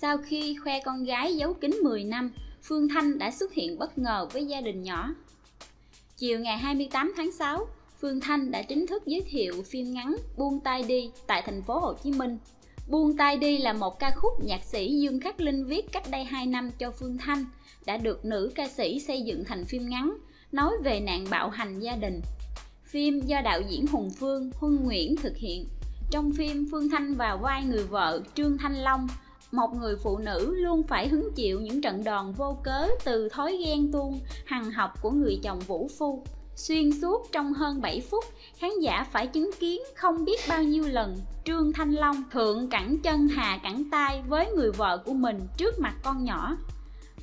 Sau khi khoe con gái giấu kín 10 năm, Phương Thanh đã xuất hiện bất ngờ với gia đình nhỏ. Chiều ngày 28 tháng 6, Phương Thanh đã chính thức giới thiệu phim ngắn Buông tay đi tại thành phố Hồ Chí Minh. Buông tay đi là một ca khúc nhạc sĩ Dương Khắc Linh viết cách đây 2 năm cho Phương Thanh, đã được nữ ca sĩ xây dựng thành phim ngắn, nói về nạn bạo hành gia đình. Phim do đạo diễn Hùng Phương, Huân Nguyễn thực hiện. Trong phim, Phương Thanh vào vai người vợ Trương Thanh Long, một người phụ nữ luôn phải hứng chịu những trận đòn vô cớ từ thói ghen tuông, hằn học của người chồng Vũ Phu. Xuyên suốt trong hơn 7 phút, khán giả phải chứng kiến không biết bao nhiêu lần Trương Thanh Long thượng cẳng chân hạ cẳng tay với người vợ của mình trước mặt con nhỏ.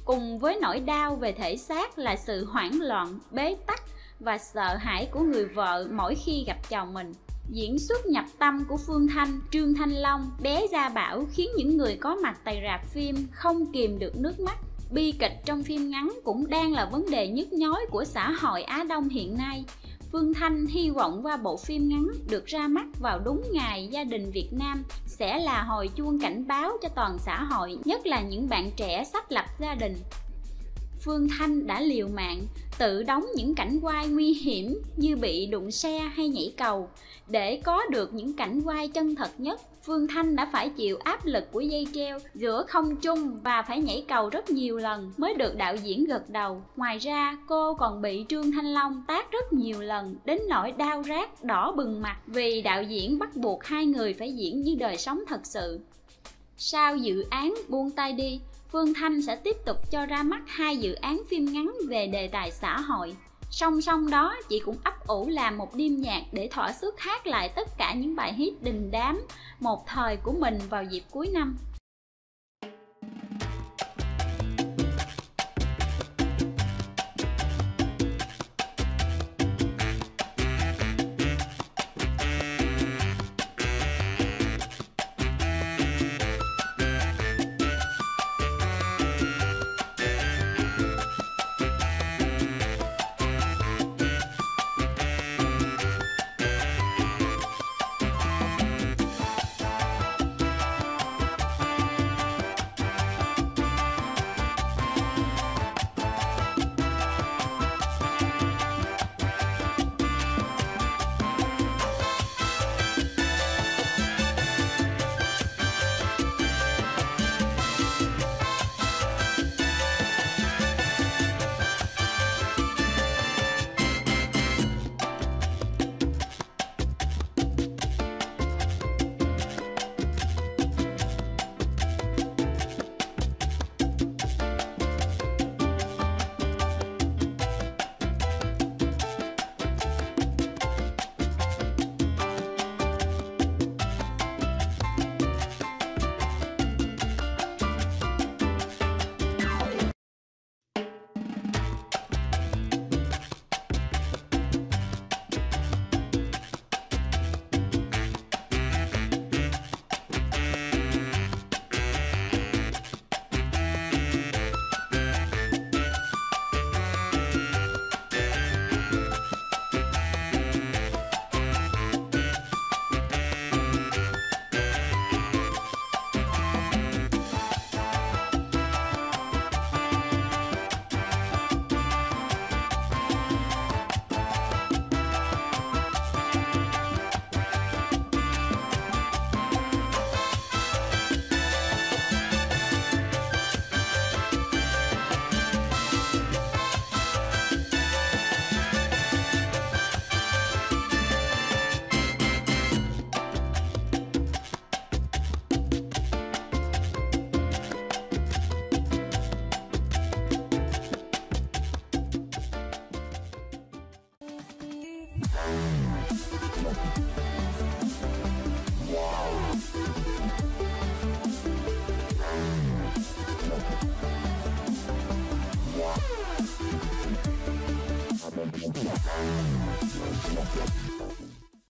Cùng với nỗi đau về thể xác là sự hoảng loạn, bế tắc và sợ hãi của người vợ mỗi khi gặp chồng mình. Diễn xuất nhập tâm của Phương Thanh, Trương Thanh Long, bé Gia Bảo khiến những người có mặt tại rạp phim không kìm được nước mắt. Bi kịch trong phim ngắn cũng đang là vấn đề nhức nhối của xã hội Á Đông hiện nay. Phương Thanh hy vọng qua bộ phim ngắn được ra mắt vào đúng ngày gia đình Việt Nam sẽ là hồi chuông cảnh báo cho toàn xã hội, nhất là những bạn trẻ sắp lập gia đình. Phương Thanh đã liều mạng, tự đóng những cảnh quay nguy hiểm như bị đụng xe hay nhảy cầu. Để có được những cảnh quay chân thật nhất, Phương Thanh đã phải chịu áp lực của dây treo giữa không trung và phải nhảy cầu rất nhiều lần mới được đạo diễn gật đầu. Ngoài ra, cô còn bị Trương Thanh Long tát rất nhiều lần đến nỗi đau rát đỏ bừng mặt vì đạo diễn bắt buộc hai người phải diễn như đời sống thật sự. Sau dự án Buông tay đi, Phương Thanh sẽ tiếp tục cho ra mắt 2 dự án phim ngắn về đề tài xã hội. Song song đó, chị cũng ấp ủ làm một đêm nhạc để thỏa sức hát lại tất cả những bài hit đình đám một thời của mình vào dịp cuối năm.